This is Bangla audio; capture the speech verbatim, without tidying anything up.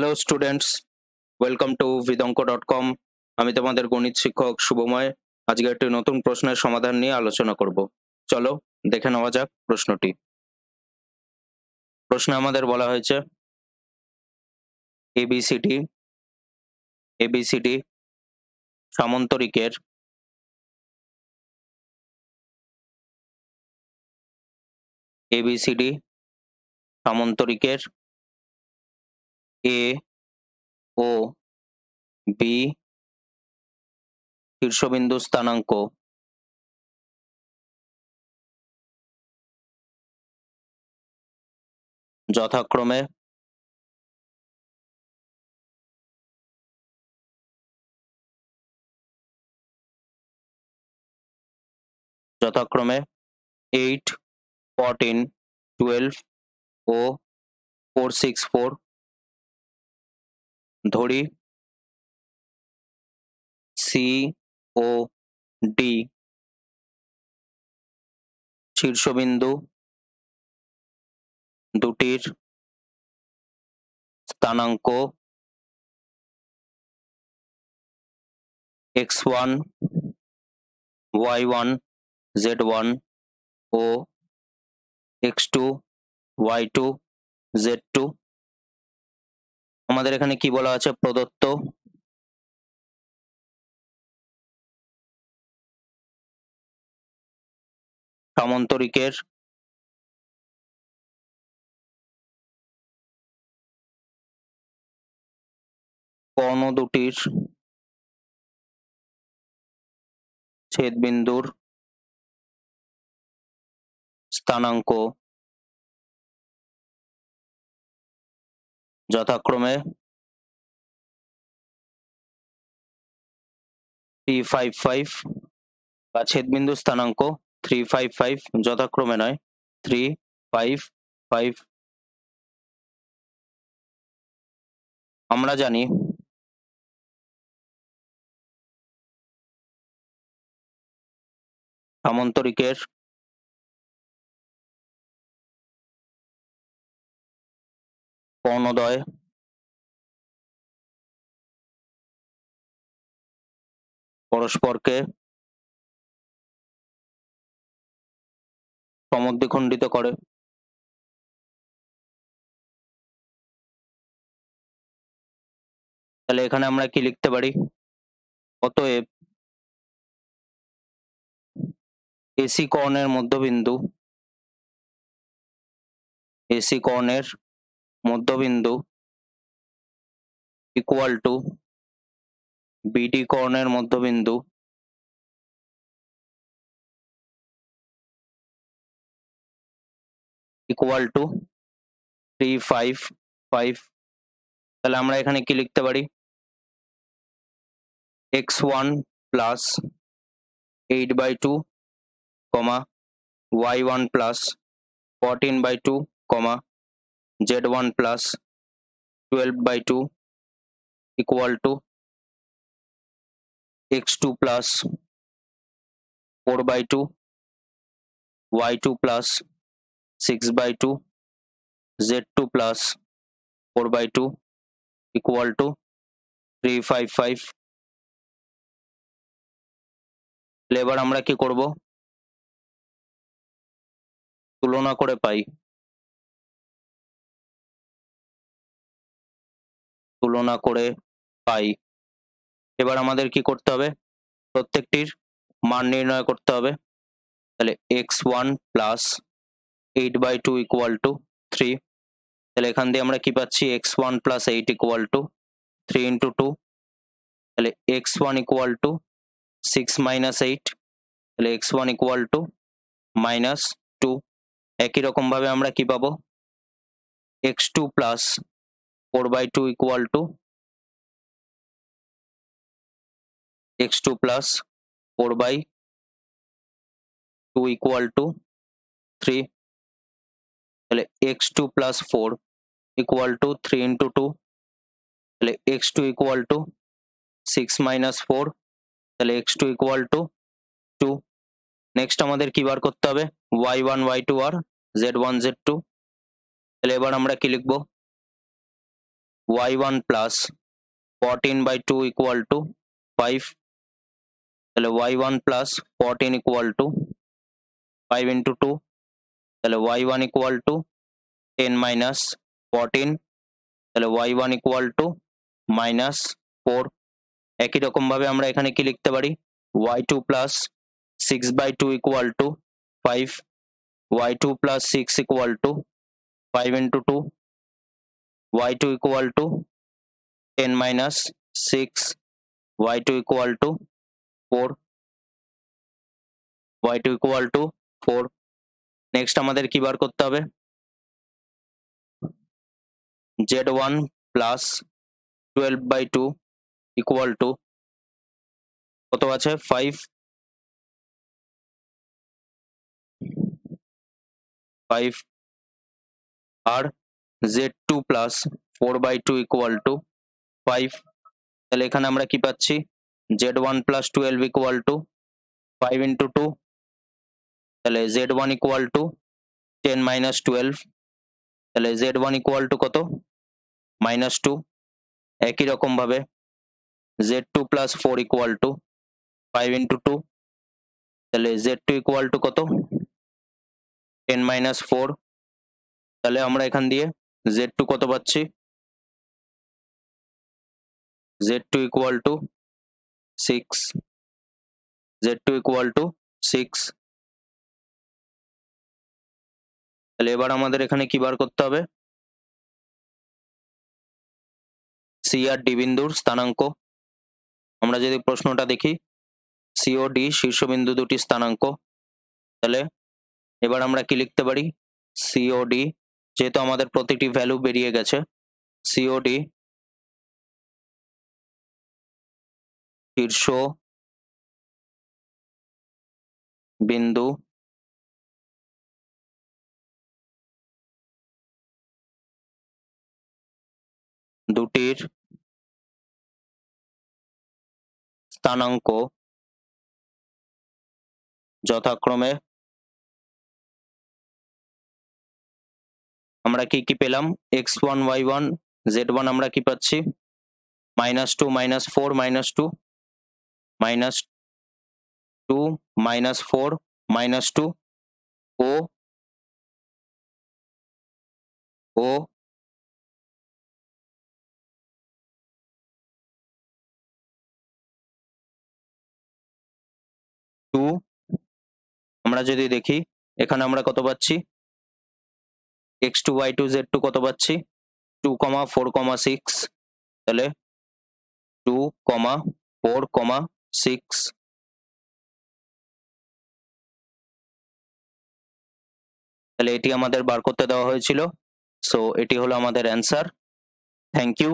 Hello students, welcome to vidonko dot com. আমি তোমাদের গণিত শিক্ষক শুভময়। আজকে একটি নতুন প্রশ্নের সমাধান নিয়ে আলোচনা করব। চলো দেখে নেওয়া যাক প্রশ্নটি। প্রশ্নে আমাদের বলা হয়েছে এবিসিডি এবিসিডি সামান্তরিকের এবিসিডি সামান্তরিকের এ ও বি শীর্ষবিন্দু স্থানাঙ্ক যথাক্রমে যথাক্রমে এইট ফোরটিন টুয়েলভ ও ফোর সিক্স ফোর ধরি সি ও ডি শীর্ষবিন্দু দুটির স্থানাঙ্ক x one y one z one ও x two y two z two. আমাদের এখানে কি বলা আছে? প্রদত্ত সামান্তরিকের কোণ দুটির ছেদবিন্দুর স্থানাঙ্ক যথাক্রমে থ্রি ফাইভ ফাইভ বা ছেদবিন্দু স্থানাঙ্ক থ্রি ফাইভ ফাইভ যথাক্রমে নয় থ্রি ফাইভ ফাইভ। আমরা জানি সামান্তরিকের কোণদ্বয় পরস্পরকে সমদ্বিখণ্ডিত করে। তাহলে এখানে আমরা কি লিখতে পারি? অতএব এসি কোণের মধ্যবিন্দু এসি কোণের মধ্যবিন্দু ইকুয়াল টু বিডি কোণের মধ্যবিন্দু equal to three five five. তাহলে আমরা এখানে কি লিখতে পারি? X one plus eight by two comma y one plus fourteen by two comma z one plus twelve by two equal to x two plus four by two y two plus six by two z two plus four by two equal to three five five. এবার আমরা কি করব? তুলনা করে পাই তুলনা করে পাই এবার আমাদের কি করতে হবে? প্রত্যেকটির মান নির্ণয় করতে হবে। তাহলে x one plus eight by two equal to three. তাহলে এখান দিয়ে আমরা কি পাচ্ছি? x one plus eight equal to three into two. তাহলে x one equal to six minus eight, তাহলে x one equal to minus two. একই রকম ভাবে আমরা কি পাবো? x two plus four by two equal to x two plus four by two equal to three. তাহলে x two plus four equal to three into two, তাহলে x two equal to six minus four, তাহলে x two equal to two. Next আমাদের কি বার করতে হবে? y one y two আর z one z two। তাহলে এবার আমরা কি লিখব? y one plus fourteen by two equal to five. তাহলে y one plus fourteen equal to five into two. তাহলে y one equal to ten minus fourteen. তাহলে y one equal to minus four. একই রকম ভাবে আমরা এখানে কি লিখতে পারি, y two plus six by two equal to five. y two plus six equal to five into two. y two equal to ten minus six. y two equal to four. y two equal to four. Next আমাদের কি বার করতে হবে, z one plus twelve by two equal to কত আছে five. five R z two plus four by two equal to five. তাহলে এখানে আমরা কি পাচ্ছি, z one plus twelve equal to five into two. তাহলে z one equal to ten minus twelve. তাহলে z one equal to কত, minus two. একই রকম ভাবে z two plus four equal to five into two. তাহলে z two equal to কত, ten minus four. তাহলে আমরা এখান দিয়ে z two কত পাচ্ছি, z two equal to six. z two equal to six. তাহলে এবার আমাদের এখানে কি বার করতে হবে, c আর d বিন্দুর স্থানাঙ্ক। আমরা যদি প্রশ্নটা দেখি, c ও d শীর্ষবিন্দু দুটি স্থানাঙ্ক। তাহলে এবার আমরা কি লিখতে পারি, c ও d, যেহেতু আমাদের প্রতিটি ভ্যালু বেরিয়ে গেছে, c ও d শীর্ষ বিন্দু দুটির স্থানাঙ্ক যথাক্রমে। আমরা কি কি পেলাম, x one y one z one আমরা কি পাচ্ছি, minus two minus four minus two minus two minus four minus two o o two. আমরা যদি দেখি এখানে আমরা কত পাচ্ছি, x two y two z two কত পাচ্ছি, two comma four comma six. তাহলে two comma four comma six. তাহলে এটি আমাদের বার করতে দেওয়া হয়েছিল। সো এটি হলো আমাদের অ্যান্সার। Thank you.